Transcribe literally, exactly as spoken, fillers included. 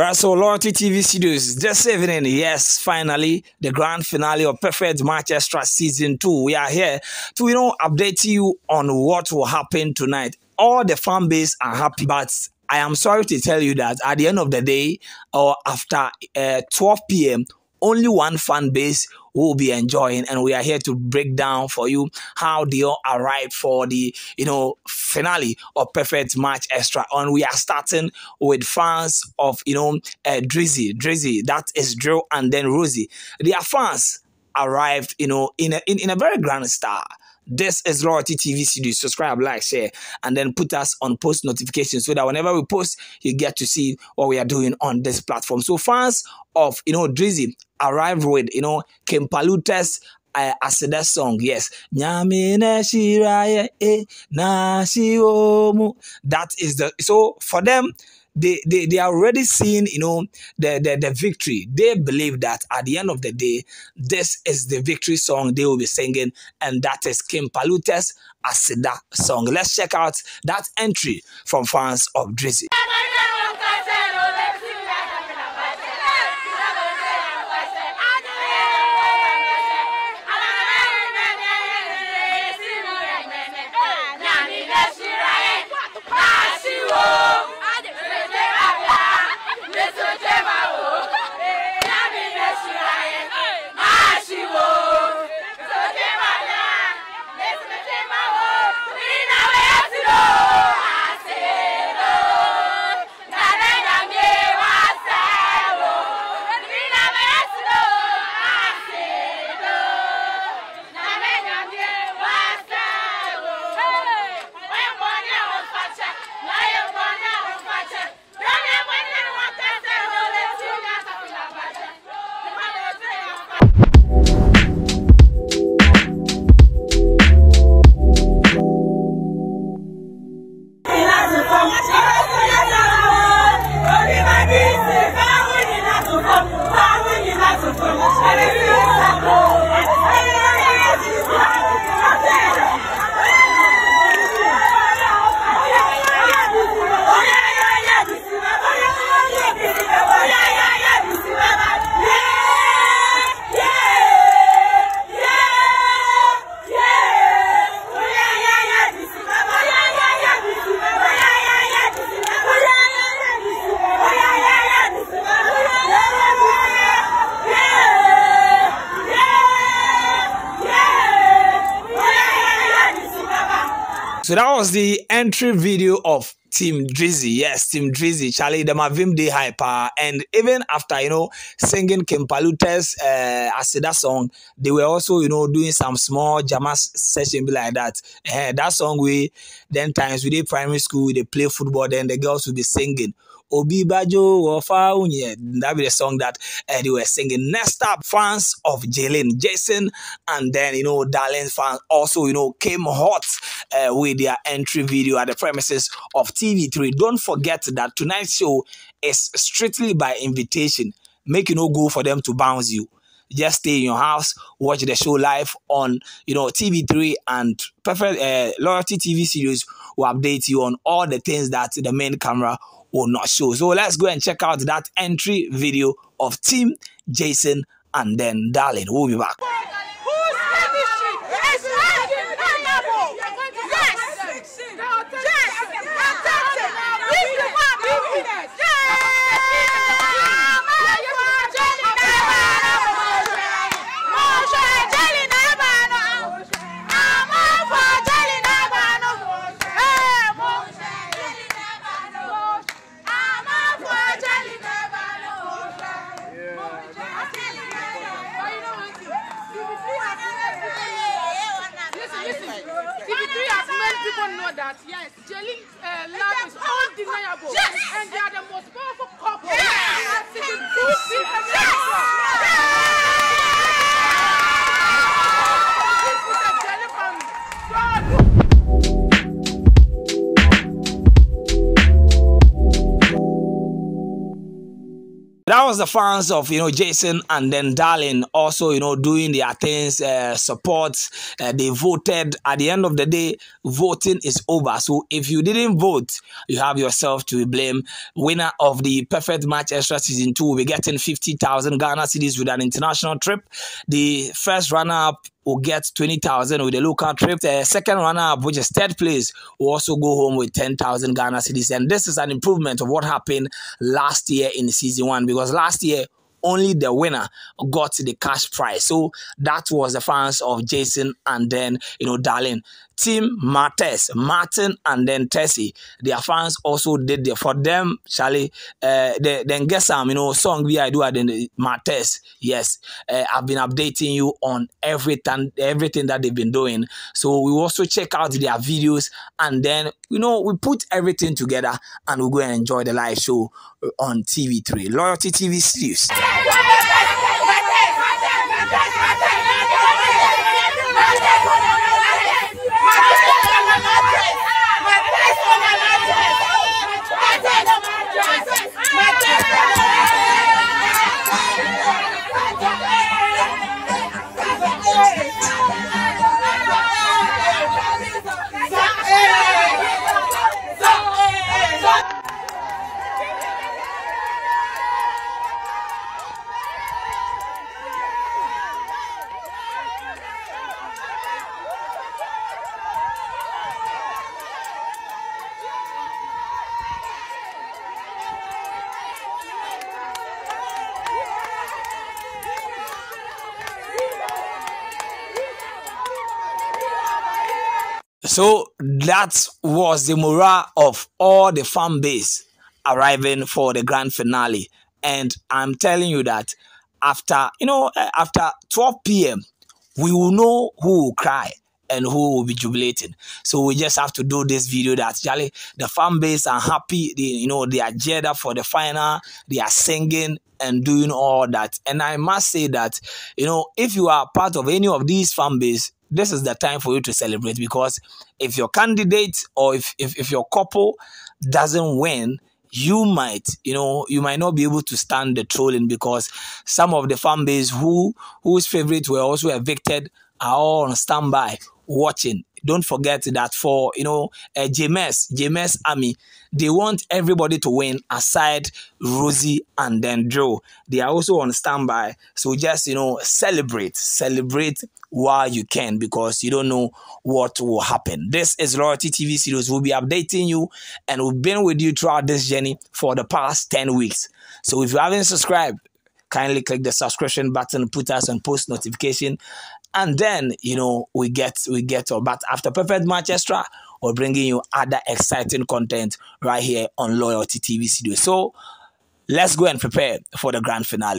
Right, so Loyalty T V Studios, this evening, yes, finally, the grand finale of Perfect Match Xtra Season two. We are here to, you know, update you on what will happen tonight. All the fan base are happy, but I am sorry to tell you that at the end of the day, or after uh, twelve p m, only one fan base will be enjoying, and we are here to break down for you how they all arrived for the, you know, finale of Perfect Match Xtra. And we are starting with fans of, you know, uh, Drissy, Drissy, that is Drill, and then Rosey. Their fans arrived, you know, in a, in, in a very grand style. This is Loyalty T V Studios. Subscribe, like, share, and then put us on post notifications so that whenever we post, you get to see what we are doing on this platform. So fans of, you know, Drissy arrived with, you know, Kempalute's uh, Aseda song. Yes. That is the, so for them, They, they, they are already seeing, you know, the, the, the victory. They believe that at the end of the day, this is the victory song they will be singing, and that is Kempalute's Aseda song. Let's check out that entry from fans of Drissy. So that was the entry video of Team Drissy. Yes, Team Drissy. Charlie, the Mavim de Hyper. And even after, you know, singing Kempalute's uh, Aseda song, they were also, you know, doing some small jama session like that. Uh, that song, we, then times, we did primary school, they play football, then the girls would be singing. Obi Bajo Wafa Unye. That be the song that uh, they were singing. Next up, fans of Jalyne, Jason, and then, you know, Darlene fans also, you know, came hot uh, with their entry video at the premises of T V three. Don't forget that tonight's show is strictly by invitation. Make you no go for them to bounce you. Just stay in your house, watch the show live on, you know, T V three, and Perfect uh, Loyalty T V Studios will update you on all the things that the main camera will not show. So let's go and check out that entry video of Team Jason and then Darlene. We'll be back. Why you don't want to? that was the fans of, you know, Jason and then Darlene also, you know, doing their things, uh, support. Uh, they voted. At the end of the day, voting is over. So if you didn't vote, you have yourself to blame. Winner of the Perfect Match Xtra Season two will be getting fifty thousand Ghana cedis with an international trip. The first runner-up will get twenty thousand with a local trip. The second runner-up, which is third place, will also go home with ten thousand Ghana cedis. And this is an improvement of what happened last year in season one, because last year only the winner got the cash prize. So that was the fans of Jason and then, you know, Darlene. Team Martess, Martin and then Tessie, their fans also did there. For them, Charlie, uh, they, then guess some, you know, song we I do at the Martess. Yes, uh, I've been updating you on everything, everything that they've been doing. So we also check out their videos and then, you know, we put everything together and we'll go and enjoy the live show on T V three. Loyalty T V Studios. So that was the morale of all the fan base arriving for the grand finale. And I'm telling you that after, you know, after twelve p m, we will know who will cry and who will be jubilating. So we just have to do this video that Jalyne, the fan base are happy. They, you know, they are geared up for the final. They are singing and doing all that. And I must say that, you know, if you are part of any of these fan base, this is the time for you to celebrate, because if your candidate or if, if, if your couple doesn't win, you might, you know, you might not be able to stand the trolling, because some of the fan base who, whose favorites were also evicted are all on standby watching. Don't forget that for, you know, uh, J M S, J M S Army, they want everybody to win aside Rosey and then Joe. They are also on standby. So just, you know, celebrate, celebrate while you can, because you don't know what will happen. This is Loyalty T V Studios. We'll be updating you and we've been with you throughout this journey for the past ten weeks. So if you haven't subscribed, kindly click the subscription button, put us on post notification. And then, you know, we get, we get all. But after Perfect Match Xtra, we're bringing you other exciting content right here on Loyalty T V Studios. So let's go and prepare for the grand finale.